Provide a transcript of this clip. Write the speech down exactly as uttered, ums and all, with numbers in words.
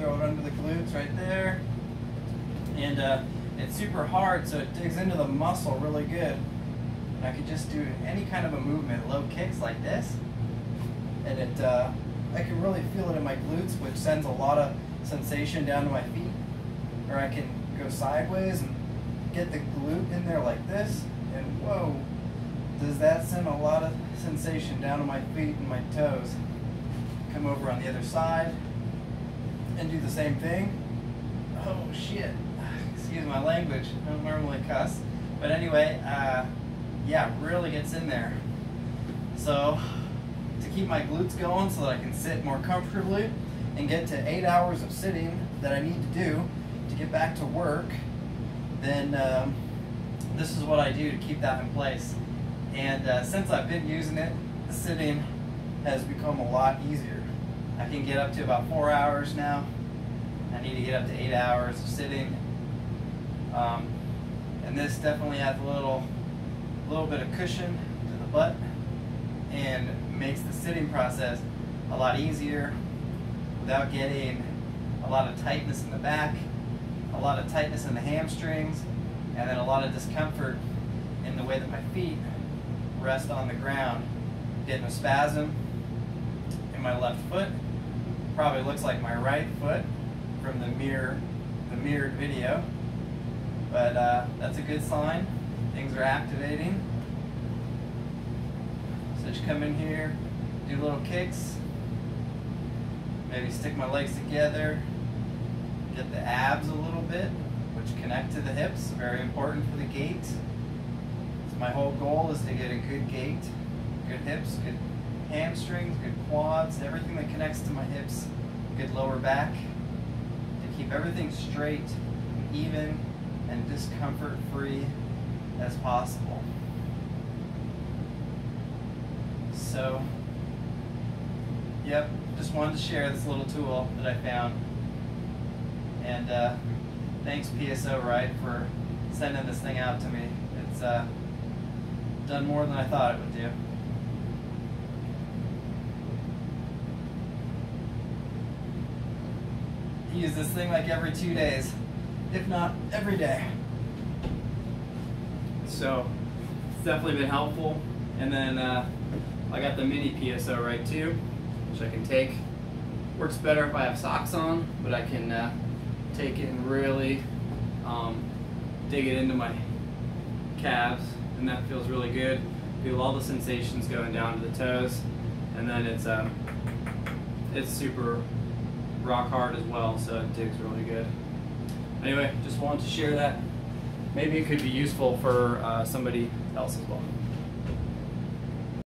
throw it under the glutes right there. And uh, it's super hard, so it digs into the muscle really good. And I could just do any kind of a movement, low kicks like this, and it uh, I can really feel it in my glutes, which sends a lot of sensation down to my feet. Or I can go sideways and get the glute in there like this, and whoa, does that send a lot of sensation down to my feet and my toes. Come over on the other side and do the same thing. Oh shit, excuse my language, I don't normally cuss, but anyway, uh, yeah, really gets in there. So to keep my glutes going so that I can sit more comfortably and get to eight hours of sitting that I need to do to get back to work, then um, this is what I do to keep that in place. And uh, since I've been using it, the sitting has become a lot easier. I can get up to about four hours now. I need to get up to eight hours of sitting. Um, and this definitely adds a little, little bit of cushion to the butt and makes the sitting process a lot easier without getting a lot of tightness in the back, a lot of tightness in the hamstrings, and then a lot of discomfort in the way that my feet rest on the ground. Getting a spasm in my left foot, probably looks like my right foot from the mirror, the mirrored video, but uh, that's a good sign. Things are activating. So just come in here, do little kicks, maybe stick my legs together, get the abs a little bit, which connect to the hips, very important for the gait. So my whole goal is to get a good gait, good hips, good hamstrings, good quads, everything that connects to my hips, good lower back, to keep everything straight, even, and discomfort-free as possible. So, yep, just wanted to share this little tool that I found. And uh, thanks P S O-Rite for sending this thing out to me. It's uh, done more than I thought it would do. Use this thing like every two days, if not every day. So it's definitely been helpful. And then uh, I got the mini P S O-Rite too, which I can take. Works better if I have socks on, but I can uh, take it and really um, dig it into my calves, and that feels really good. Feel all the sensations going down to the toes, and then it's um, it's super rock hard as well, so it digs really good. Anyway, just wanted to share that. Maybe it could be useful for uh, somebody else as well.